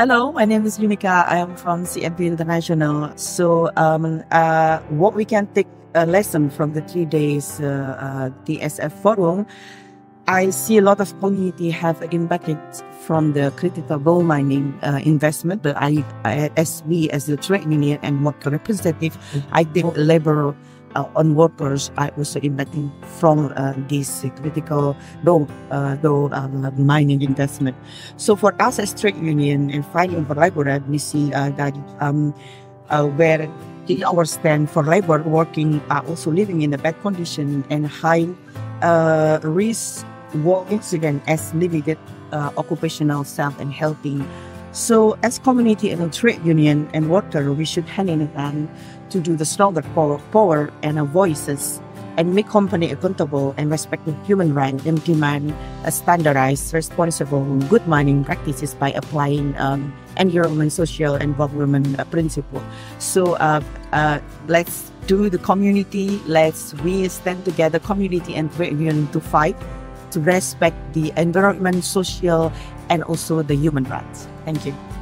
Hello, my name is Yunika. I am from CMP International. So what we can take a lesson from the 3 days TSF Forum, I see a lot of community have impacted from the critical gold mining investment. But as the trade union and worker representative, I think labor on workers are also impacting from this critical gold mining investment. So for us as trade union and fighting for labor, we see that where in our stand for labor, working are also living in a bad condition and high risk war incident as limited occupational self and healthy. So as community and a trade union and worker, we should hand in hand to do the stronger power and our voices and make company accountable and respecting human rights and demand a standardized, responsible, good mining practices by applying environment, social and government principle. So let's do the community, we stand together, community and trade union, to fight to respect the environment, social and also the human rights. Thank you.